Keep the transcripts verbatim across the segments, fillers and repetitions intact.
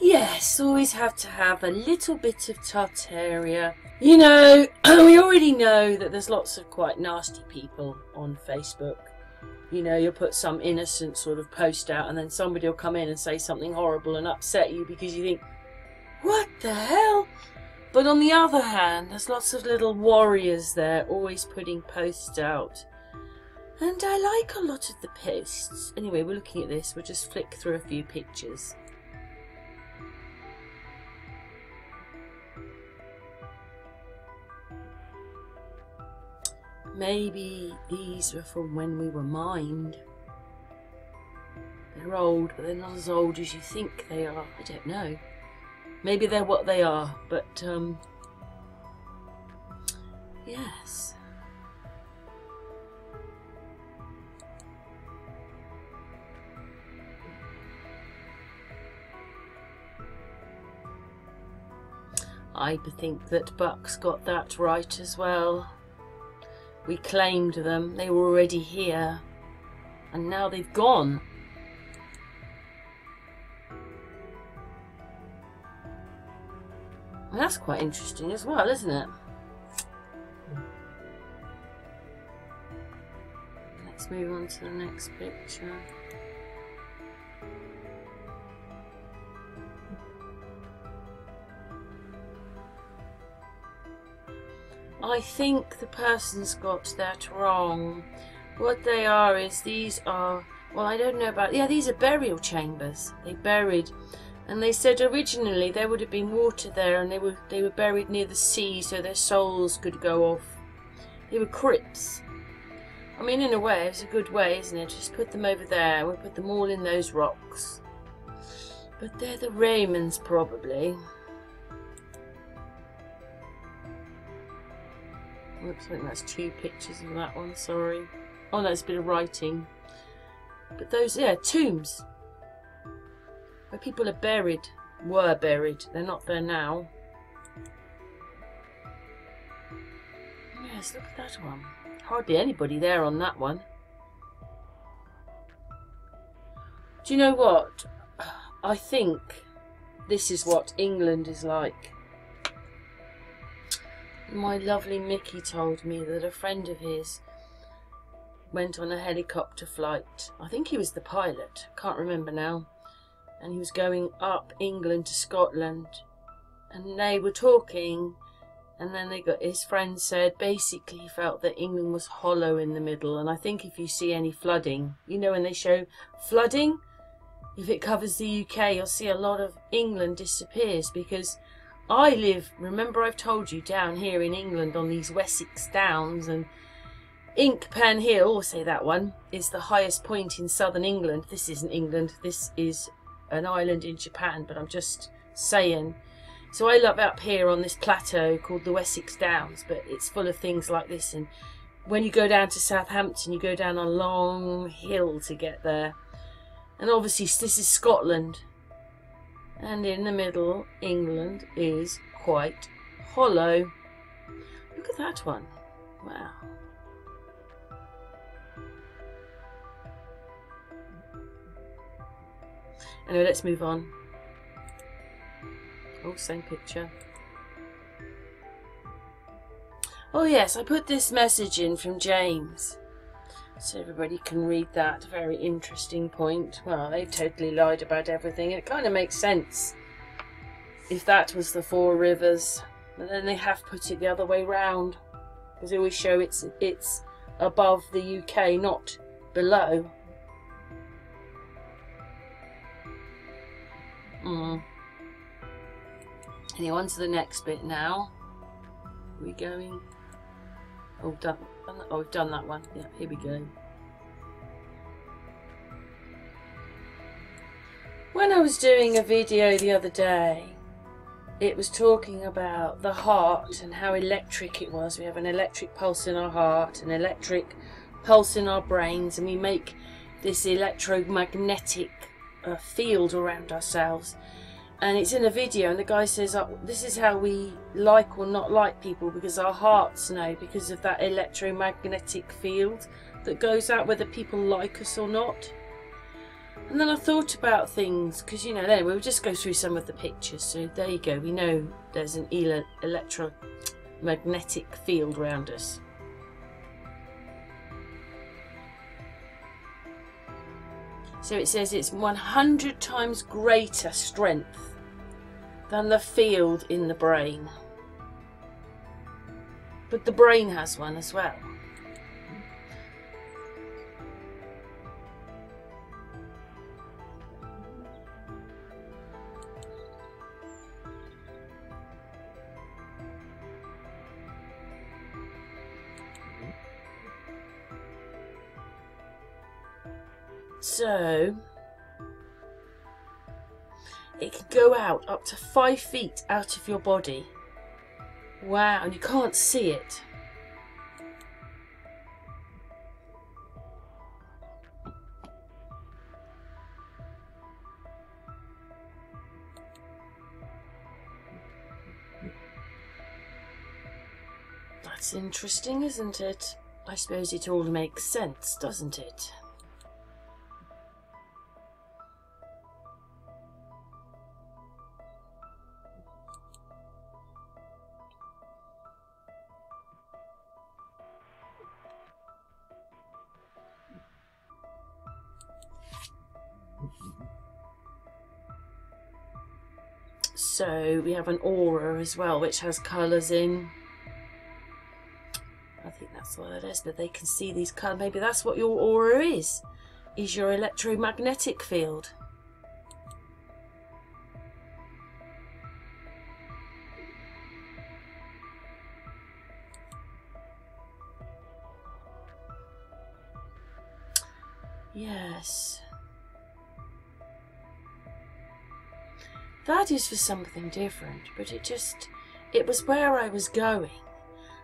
Yes, always have to have a little bit of Tartaria. You know, we already know that there's lots of quite nasty people on Facebook. You know, you'll put some innocent sort of post out and then somebody will come in and say something horrible and upset you because you think, what the hell? But on the other hand, there's lots of little warriors there always putting posts out. And I like a lot of the posts. Anyway, we're looking at this. We'll just flick through a few pictures. Maybe these were from when we were mined. They're old, but they're not as old as you think they are. I don't know. Maybe they're what they are, but, um, yes. I think that Bucks got that right as well. We claimed them, they were already here, and now they've gone. And that's quite interesting as well, isn't it? Let's move on to the next picture. I think the person's got that wrong. What they are is these are, well, I don't know about, yeah, these are burial chambers. They buried, and they said originally there would have been water there and they were, they were buried near the sea so their souls could go off. They were crypts. I mean, in a way, it's a good way, isn't it? Just put them over there. We'll put them all in those rocks. But they're the Raymonds, probably. Oops, I think that's two pictures of that one, sorry. Oh, that's a bit of writing. But those, yeah, tombs. Where people are buried, were buried. They're not there now. Yes, look at that one. Hardly anybody there on that one. Do you know what? I think this is what England is like. My lovely Mickey told me that a friend of his went on a helicopter flight. I think he was the pilot, can't remember now. And he was going up England to Scotland. And they were talking, and then they got, his friend said basically he felt that England was hollow in the middle. And I think if you see any flooding, you know when they show flooding, if it covers the U K, you'll see a lot of England disappears because I live, remember I've told you, down here in England on these Wessex Downs, and Inkpen Hill, I'll say that one, is the highest point in southern England. This isn't England, this is an island in Japan, but I'm just saying. So I live up here on this plateau called the Wessex Downs, but it's full of things like this. And when you go down to Southampton, you go down a long hill to get there. And obviously this is Scotland. And in the middle, England is quite hollow. Look at that one. Wow. Anyway, let's move on. Oh, same picture. Oh yes, I put this message in from James. So everybody can read that very interesting point. Well, they've totally lied about everything. It kind of makes sense if that was the Four Rivers. And then they have put it the other way round. Because they always show it's, it's above the U K, not below. Mm. Anyway, on to the next bit now. Are we going? Oh, done. Oh, we've done that one. Yeah, here we go. When I was doing a video the other day, it was talking about the heart and how electric it was. We have an electric pulse in our heart, an electric pulse in our brains, and we make this electromagnetic uh, field around ourselves. And it's in a video, and the guy says, oh, this is how we like or not like people, because our hearts know, because of that electromagnetic field that goes out whether people like us or not. And then I thought about things, because, you know, there we'll just go through some of the pictures. So there you go, we know there's an electromagnetic field around us. So it says it's one hundred times greater strength than the field in the brain. But the brain has one as well. So it can go out up to five feet out of your body. Wow, and you can't see it. That's interesting, isn't it? I suppose it all makes sense, doesn't it? So we have an aura as well, which has colours in. I think that's what it is, that they can see these colours. Maybe that's what your aura is, is your electromagnetic field. Yes. That is for something different, but it just, it was where I was going.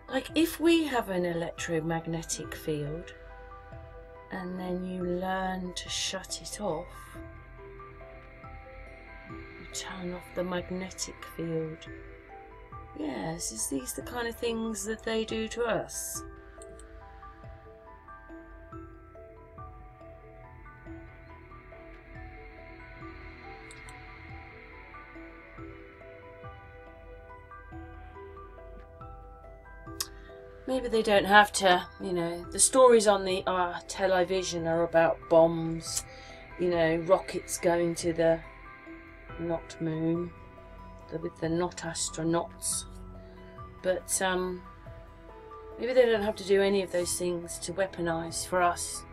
Like, if we have an electromagnetic field, and then you learn to shut it off, you turn off the magnetic field. Yes, is these the kind of things that they do to us? Maybe they don't have to, you know, the stories on the uh, television are about bombs, you know, rockets going to the not moon, the, with the not astronauts. But um, maybe they don't have to do any of those things to weaponise for us.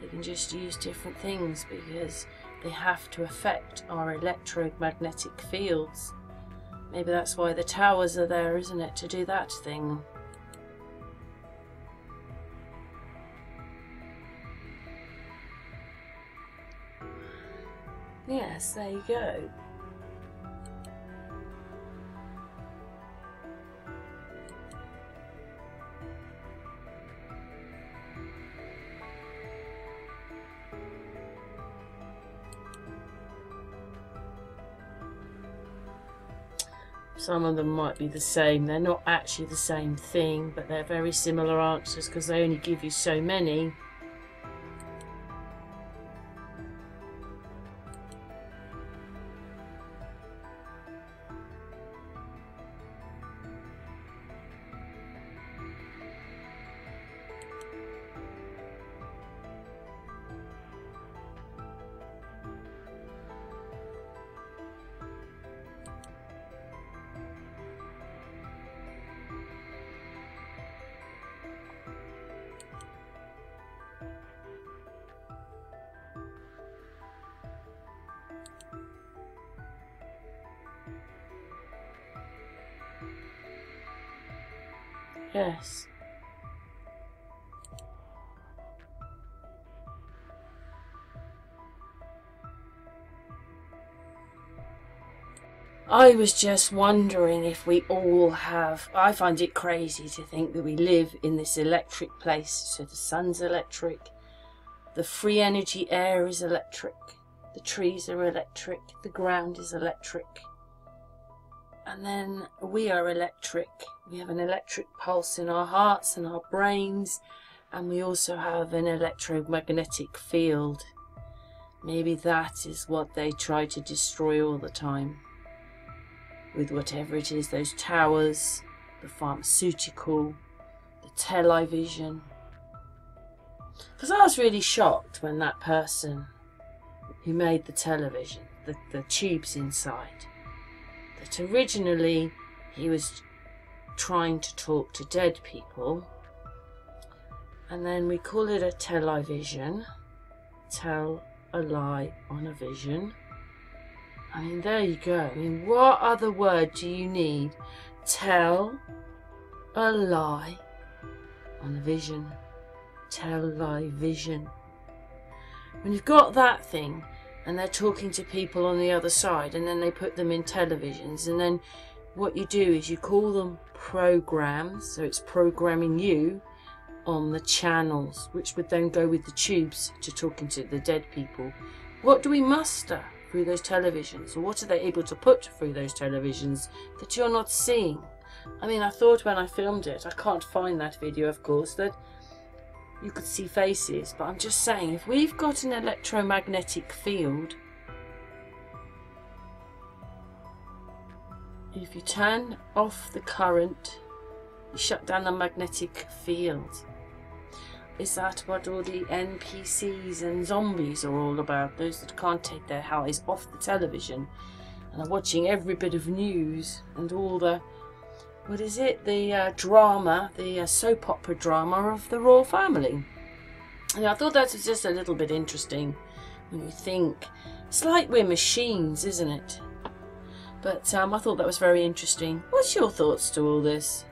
They can just use different things because they have to affect our electromagnetic fields. Maybe that's why the towers are there, isn't it, to do that thing. Yes, there you go. Some of them might be the same. They're not actually the same thing, but they're very similar answers because they only give you so many. Yes. I was just wondering if we all have... I find it crazy to think that we live in this electric place. So the sun's electric, the free energy air is electric, the trees are electric, the ground is electric. And then we are electric. We have an electric pulse in our hearts and our brains, and we also have an electromagnetic field. Maybe that is what they try to destroy all the time. With whatever it is, those towers, the pharmaceutical, the television. Because I was really shocked when that person who made the television, the, the tubes inside, that originally he was trying to talk to dead people, and then we call it a television, tell a lie on a vision. I mean, there you go. I mean, what other word do you need? Tell a lie on a vision. Tell a lie vision. When you've got that thing, and they're talking to people on the other side, and then they put them in televisions, and then what you do is you call them programs, so it's programming you on the channels, which would then go with the tubes to talking to the dead people. What do we muster through those televisions, or what are they able to put through those televisions that you're not seeing? I mean, I thought when I filmed it, I can't find that video, of course, that you could see faces, but I'm just saying, if we've got an electromagnetic field, if you turn off the current, you shut down the magnetic field. Is that what all the N P Cs and zombies are all about? Those that can't take their eyes off the television and are watching every bit of news and all the, what is it, the uh, drama, the uh, soap opera drama of the royal family. And I thought that was just a little bit interesting when you think. It's like we're machines, isn't it? But um, I thought that was very interesting. What's your thoughts to all this?